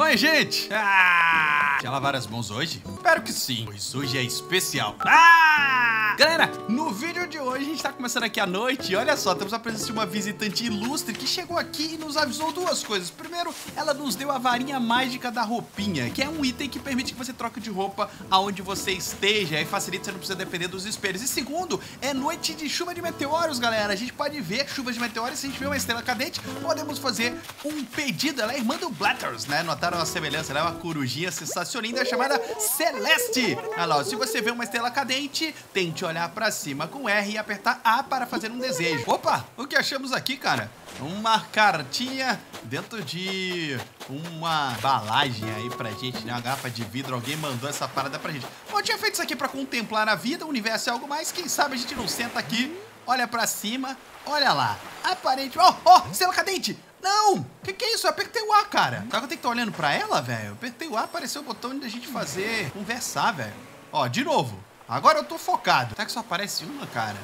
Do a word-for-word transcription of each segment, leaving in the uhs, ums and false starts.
Oi, gente! Ah! Já lavaram as mãos hoje? Espero que sim, pois hoje é especial. Ah! Galera, no vídeo de hoje a gente tá começando aqui à noite e olha só, estamos a presença de uma visitante ilustre que chegou aqui e nos avisou duas coisas. Primeiro, ela nos deu a varinha mágica da roupinha, que é um item que permite que você troque de roupa aonde você esteja e facilita, você não precisa depender dos espelhos. E segundo, é noite de chuva de meteoros, galera. A gente pode ver chuvas de meteoros, se a gente vê uma estrela cadente, podemos fazer um pedido. Ela é irmã do Blathers, né? Notaram uma semelhança, ela é uma corujinha sensacional chamada Celeste. Olha lá, se você vê uma estrela cadente, tente olhar pra cima com R e apertar A para fazer um desejo. Opa, o que achamos aqui, cara? Uma cartinha dentro de uma embalagem aí pra gente, né? Uma garrafa de vidro, alguém mandou essa parada pra gente. Bom, eu tinha feito isso aqui pra contemplar a vida, o universo é algo mais, quem sabe a gente não senta aqui, olha pra cima, olha lá, aparente, ó, ó, estrela cadente! Não! Que que é isso? Eu apertei o A, cara. Será que eu tenho que estar olhando pra ela, velho? Eu apertei o A, apareceu o botão de a gente fazer... Conversar, velho. Ó, de novo. Agora eu tô focado. Será que só aparece uma, cara?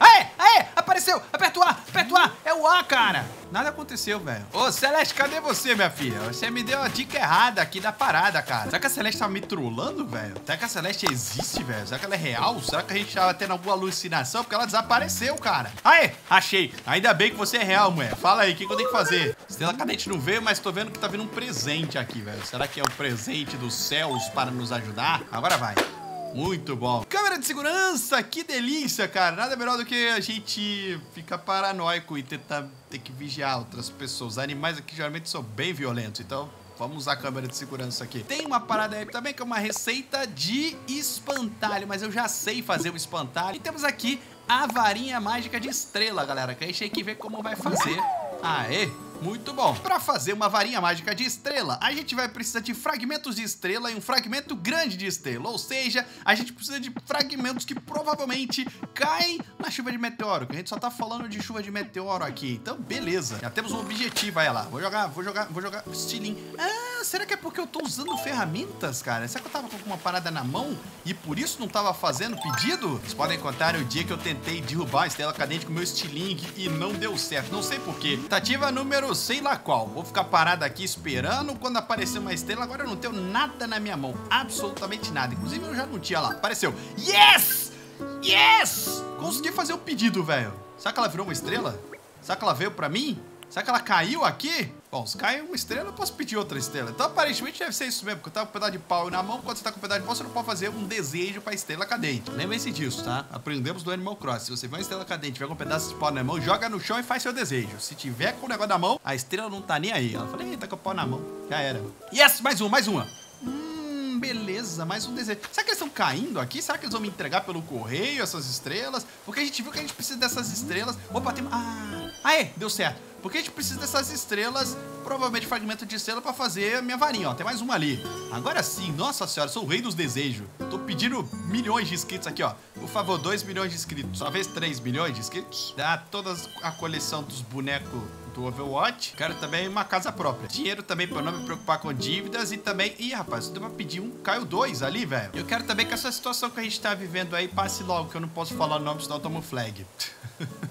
Aê! Aê! Apareceu! Aperta o A! Aperta o A! É o A, cara! Nada aconteceu, velho. Ô, Celeste, cadê você, minha filha? Você me deu a dica errada aqui da parada, cara. Será que a Celeste tá me trollando, velho? Será que a Celeste existe, velho? Será que ela é real? Será que a gente tava tendo alguma alucinação? Porque ela desapareceu, cara. Aê, achei. Ainda bem que você é real, mulher. Fala aí, o que que eu tenho que fazer? Estrela cadente não veio, mas tô vendo que tá vindo um presente aqui, velho. Será que é um presente dos céus para nos ajudar? Agora vai. Muito bom. Câmera de segurança, que delícia, cara. Nada melhor do que a gente ficar paranoico e tentar ter que vigiar outras pessoas. Os animais aqui geralmente são bem violentos, então vamos usar a câmera de segurança aqui. Tem uma parada aí também que é uma receita de espantalho, mas eu já sei fazer o espantalho. E temos aqui a varinha mágica de estrela, galera, que a gente tem que ver como vai fazer. Aê! Muito bom. Para fazer uma varinha mágica de estrela, a gente vai precisar de fragmentos de estrela e um fragmento grande de estrela. Ou seja, a gente precisa de fragmentos que provavelmente caem na chuva de meteoro, que a gente só tá falando de chuva de meteoro aqui. Então, beleza. Já temos um objetivo, aí lá. Vou jogar, vou jogar, vou jogar estilinho. Ah, será que é porque eu tô usando ferramentas, cara? Será que eu tava com alguma parada na mão e por isso não tava fazendo pedido? Vocês podem contar o dia que eu tentei derrubar a estrela cadente com o meu estilingue e não deu certo. Não sei porquê. Tentativa número sei lá qual, vou ficar parado aqui esperando quando aparecer uma estrela, agora eu não tenho nada na minha mão, absolutamente nada, inclusive eu já não tinha lá, apareceu, yes, yes, consegui fazer o pedido, velho, será que ela virou uma estrela? Será que ela veio pra mim? Será que ela caiu aqui? Bom, se caiu uma estrela, eu posso pedir outra estrela. Então, aparentemente, deve ser isso mesmo, porque eu tava com um pedaço de pau na mão. Quando você tá com um pedaço de pau, você não pode fazer um desejo pra estrela cadente. Lembrem-se disso, tá? Aprendemos do Animal Cross. Se você vê uma estrela cadente, tiver com um pedaço de pau na mão, joga no chão e faz seu desejo. Se tiver com o negócio na mão, a estrela não tá nem aí. Ela fala, eita, tá com o pau na mão. Já era. Yes, mais uma, mais uma. Hum, beleza, mais um desejo. Será que eles estão caindo aqui? Será que eles vão me entregar pelo correio, essas estrelas? Porque a gente viu que a gente precisa dessas estrelas. Opa, tem... Ah, aê, deu certo. Porque a gente precisa dessas estrelas, provavelmente fragmento de estrela, pra fazer a minha varinha, ó. Tem mais uma ali. Agora sim, nossa senhora, sou o rei dos desejos. Tô pedindo milhões de inscritos aqui, ó. Por favor, dois milhões de inscritos. Talvez três milhões de inscritos. Dá toda a coleção dos bonecos do Overwatch. Quero também uma casa própria. Dinheiro também pra não me preocupar com dívidas. E também... Ih, rapaz, se deu pra pedir um, caiu dois ali, velho. Eu quero também que essa situação que a gente tá vivendo aí passe logo, que eu não posso falar o nome, senão eu tomo flag.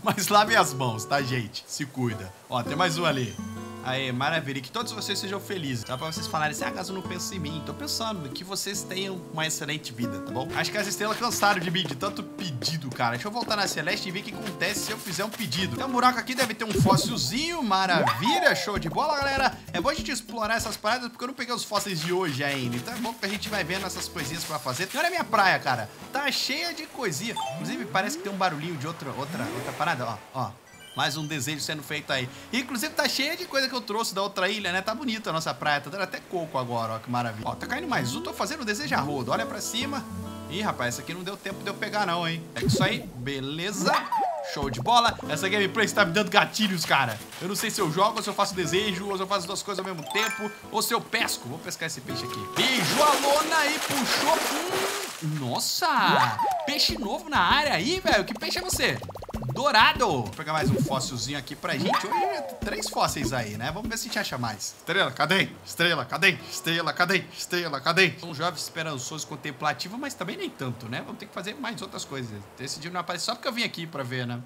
Mas lavem as mãos, tá, gente? Se cuida. Ó, tem mais um ali. Aê, maravilha. Que todos vocês sejam felizes. Dá pra vocês falarem, se a Hagazo não pensa em mim. Tô pensando que vocês tenham uma excelente vida, tá bom? Acho que as estrelas cansaram de mim, de tanto pedido, cara. Deixa eu voltar na Celeste e ver o que acontece se eu fizer um pedido. Tem um buraco aqui, deve ter um fóssilzinho. Maravilha, show de bola, galera. É bom a gente explorar essas paradas, porque eu não peguei os fósseis de hoje ainda. Então é bom que a gente vai vendo essas coisinhas pra fazer. E olha a minha praia, cara. Tá cheia de coisinha. Inclusive, parece que tem um barulhinho de outra, outra, outra parada, ó, ó. Mais um desejo sendo feito aí. Inclusive, tá cheio de coisa que eu trouxe da outra ilha, né? Tá bonita a nossa praia. Tá dando até coco agora, ó. Que maravilha. Ó, tá caindo mais um. Tô fazendo um desejo a rodo. Olha pra cima. Ih, rapaz, essa aqui não deu tempo de eu pegar, não, hein? É isso aí. Beleza. Show de bola. Essa gameplay está me dando gatilhos, cara. Eu não sei se eu jogo, ou se eu faço desejo, ou se eu faço duas coisas ao mesmo tempo, ou se eu pesco. Vou pescar esse peixe aqui. Beijo a lona aí, puxou. Hum, nossa! Peixe novo na área aí, velho. Que peixe é você? Dourado. Vou pegar mais um fóssilzinho aqui pra gente. Hoje é três fósseis aí, né? Vamos ver se a gente acha mais. Estrela, cadê? Estrela, cadê? Estrela, cadê? Estrela, cadê? Um jovem esperançoso, contemplativo, mas também nem tanto, né? Vamos ter que fazer mais outras coisas. Esse dia não aparece só porque eu vim aqui pra ver, né?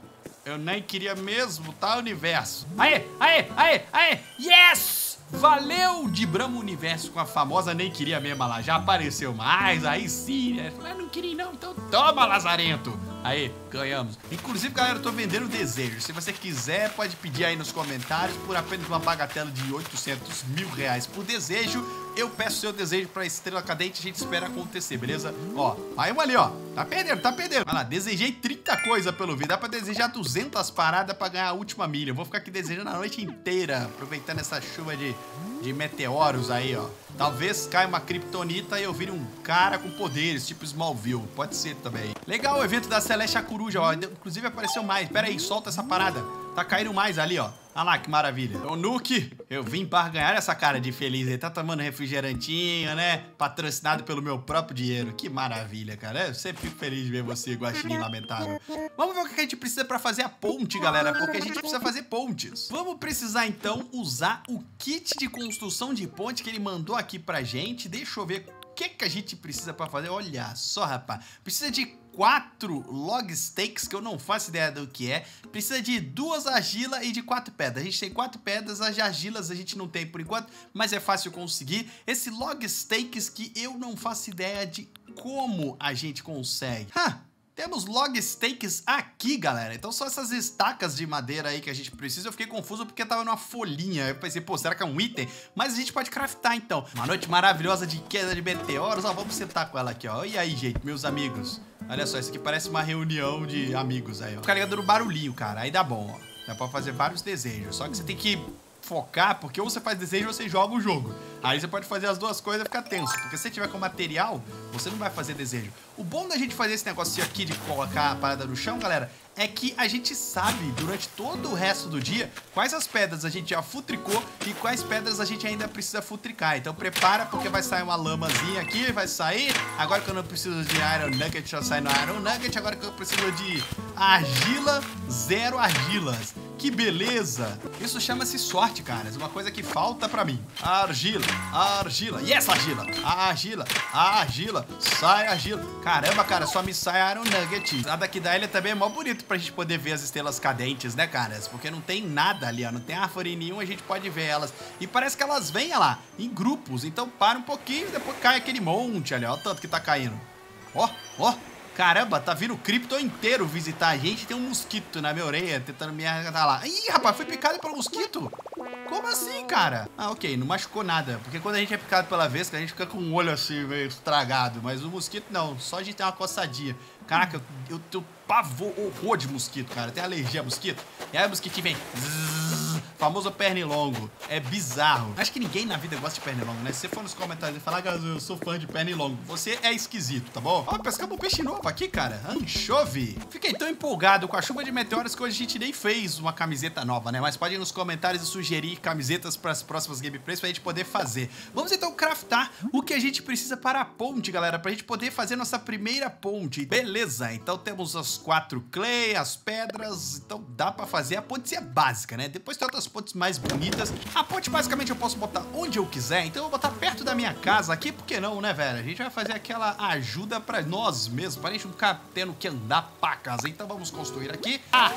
Eu nem queria mesmo, tá, universo? Aê, aê, aê, aê! Yes! Valeu, dibramos o universo com a famosa, nem queria mesmo, lá já apareceu mais, aí sim, né? Falei, não queria não, então toma, lazarento. Aí, ganhamos. Inclusive, galera, eu tô vendendo desejo. Se você quiser, pode pedir aí nos comentários por apenas uma bagatela de oitocentos mil reais por desejo. Eu peço seu desejo pra Estrela Cadente, a gente espera acontecer, beleza? Ó, aí um ali, ó. Tá perdendo, tá perdendo. Olha lá, desejei trinta coisas pelo vídeo. Dá pra desejar duzentas paradas pra ganhar a última milha. Eu vou ficar aqui desejando a noite inteira, aproveitando essa chuva de, de meteoros aí, ó. Talvez caia uma kriptonita e eu vire um cara com poderes, tipo Smallville. Pode ser também. Legal o evento da Celeste a Coruja, ó. Inclusive apareceu mais. Pera aí, solta essa parada. Tá caindo mais ali, ó. Olha lá, que maravilha. Ô, Nuke, eu vim para ganhar essa cara de feliz. Ele tá tomando refrigerantinho, né? Patrocinado pelo meu próprio dinheiro. Que maravilha, cara. Eu sempre fico feliz de ver você, guaxinim lamentável. Vamos ver o que a gente precisa para fazer a ponte, galera, porque a gente precisa fazer pontes. Vamos precisar, então, usar o kit de construção de ponte que ele mandou aqui pra gente. Deixa eu ver o que que a gente precisa para fazer. Olha só, rapaz. Precisa de quatro log stakes, que eu não faço ideia do que é. Precisa de duas argilas e de quatro pedras. A gente tem quatro pedras, as argilas a gente não tem por enquanto, mas é fácil conseguir. Esse log stakes que eu não faço ideia de como a gente consegue. Ha! Temos log stakes aqui, galera. Então só essas estacas de madeira aí que a gente precisa. Eu fiquei confuso porque tava numa folhinha. Eu pensei, pô, será que é um item? Mas a gente pode craftar, então. Uma noite maravilhosa de queda de meteoros. Ó, vamos sentar com ela aqui, ó. E aí, gente, meus amigos. Olha só, isso aqui parece uma reunião de amigos aí, ó. Fica ligado no barulhinho, cara. Aí dá bom, ó. Dá pra fazer vários desejos. Só que você tem que focar, porque ou você faz desejo ou você joga o jogo. Aí você pode fazer as duas coisas e ficar tenso, porque se você tiver com material, você não vai fazer desejo. O bom da gente fazer esse negócio aqui de colocar a parada no chão, galera, é que a gente sabe durante todo o resto do dia quais as pedras a gente já futricou e quais pedras a gente ainda precisa futricar. Então prepara, porque vai sair uma lamazinha aqui, vai sair. Agora que eu não preciso de Iron Nugget, já sai no Iron Nugget. Agora que eu preciso de argila, zero argilas. Que beleza! Isso chama-se sorte, cara. É uma coisa que falta pra mim. Argila, argila, yes, argila, argila, argila, sai argila. Caramba, cara, só me sai Iron Nugget. A daqui da ilha também é mó bonito pra gente poder ver as estrelas cadentes, né, caras? Porque não tem nada ali, ó. Não tem árvore nenhuma, a gente pode ver elas. E parece que elas vêm, olha lá, em grupos. Então para um pouquinho e depois cai aquele monte ali, ó. O tanto que tá caindo. Ó, ó. Caramba, tá vindo o cripto inteiro visitar a gente. Tem um mosquito na minha orelha tentando me arrancar lá. Ih, rapaz, fui picado pelo mosquito? Como assim, cara? Ah, ok, não machucou nada. Porque quando a gente é picado pela vesca, a gente fica com o olho assim, meio estragado. Mas o mosquito não, só a gente tem uma coçadinha. Caraca, eu, eu tenho pavor, horror de mosquito, cara. Eu tenho alergia a mosquito. E aí o mosquitinho vem... Zzz, famoso pernilongo. É bizarro. Acho que ninguém na vida gosta de pernilongo, né? Se você for nos comentários e falar, Hagazo, eu sou fã de pernilongo, você é esquisito, tá bom? Ó, pescamos um peixe novo aqui, cara. Anchove. Fiquei tão empolgado com a chuva de meteoros que hoje a gente nem fez uma camiseta nova, né? Mas pode ir nos comentários e sugerir camisetas para as próximas gameplays pra gente poder fazer. Vamos então craftar o que a gente precisa para a ponte, galera, pra gente poder fazer nossa primeira ponte. Beleza, então temos as quatro clay, as pedras, então dá pra fazer a ponte básica, né? Depois tem outras pontes mais bonitas. A ponte basicamente eu posso botar onde eu quiser, então eu vou botar perto da minha casa aqui, porque não, né, velho? A gente vai fazer aquela ajuda pra nós mesmos, pra gente não ficar tendo que andar pra casa. Então vamos construir aqui. Ah,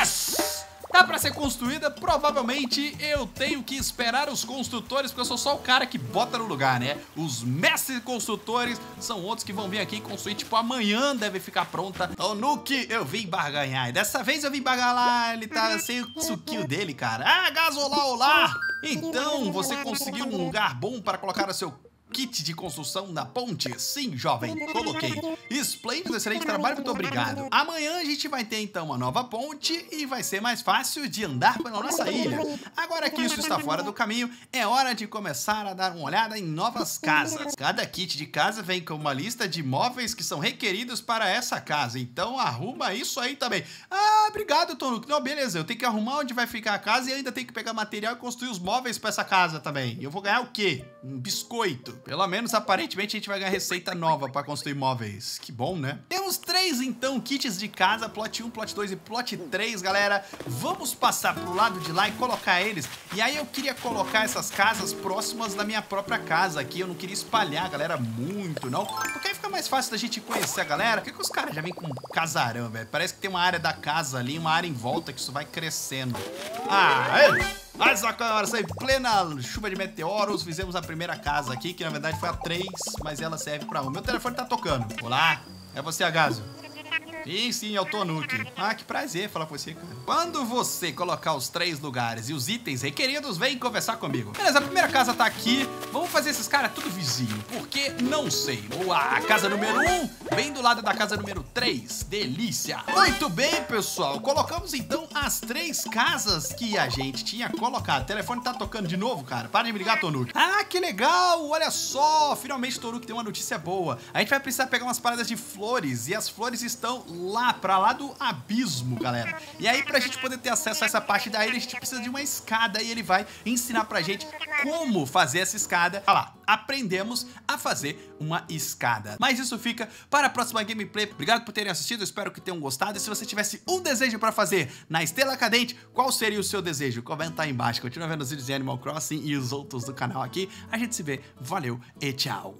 yes! Tá pra ser construída, provavelmente eu tenho que esperar os construtores, porque eu sou só o cara que bota no lugar, né? Os mestres construtores são outros que vão vir aqui e construir, tipo, amanhã deve ficar pronta. Tom Nook, eu vim barganhar, e dessa vez eu vim barganhar, ele tá sem o suquinho dele, cara. Ah, gasolá, olá! Então, você conseguiu um lugar bom para colocar o seu kit de construção na ponte? Sim, jovem, coloquei. Esplêndido, excelente trabalho, muito obrigado. Amanhã a gente vai ter então uma nova ponte e vai ser mais fácil de andar pela nossa ilha. Agora que isso está fora do caminho, é hora de começar a dar uma olhada em novas casas. Cada kit de casa vem com uma lista de móveis que são requeridos para essa casa, então arruma isso aí também. Ah, obrigado, Tom Nook. Não, beleza, eu tenho que arrumar onde vai ficar a casa e ainda tenho que pegar material e construir os móveis para essa casa também. Eu vou ganhar o quê? Um biscoito. Pelo menos, aparentemente, a gente vai ganhar receita nova para construir móveis. Que bom, né? Temos três, então, kits de casa. Plot um, plot dois e plot três, galera. Vamos passar pro lado de lá e colocar eles. E aí eu queria colocar essas casas próximas da minha própria casa aqui. Eu não queria espalhar a galera muito, não. Porque aí fica mais fácil da gente conhecer a galera. Por que que os caras já vêm com casarão, velho? Parece que tem uma área da casa ali, uma área em volta, que isso vai crescendo. Ah, é... Mas só que na hora sai plena chuva de meteoros, fizemos a primeira casa aqui, que na verdade foi a três, mas ela serve pra um. Meu telefone tá tocando. Olá, é você, Hagazo? Sim, sim, é o Tom Nook. Ah, que prazer falar com você, cara. Quando você colocar os três lugares e os itens requeridos, vem conversar comigo. Beleza, a primeira casa tá aqui. Vamos fazer esses caras tudo vizinho, porque não sei. Boa, a casa número um vem do lado da casa número três. Delícia. Muito bem, pessoal. Colocamos, então, as três casas que a gente tinha colocado. O telefone tá tocando de novo, cara. Para de me ligar, Tom Nook. Ah, que legal. Olha só. Finalmente, Tom Nook tem uma notícia boa. A gente vai precisar pegar umas paradas de flores, e as flores estão lá, pra lá do abismo, galera. E aí, pra gente poder ter acesso a essa parte da ilha, a gente precisa de uma escada, e ele vai ensinar pra gente como fazer essa escada. Olha lá, aprendemos a fazer uma escada. Mas isso fica para a próxima gameplay. Obrigado por terem assistido, espero que tenham gostado. E se você tivesse um desejo pra fazer na Estrela Cadente, qual seria o seu desejo? Comenta aí embaixo. Continua vendo os vídeos de Animal Crossing e os outros do canal aqui. A gente se vê, valeu e tchau.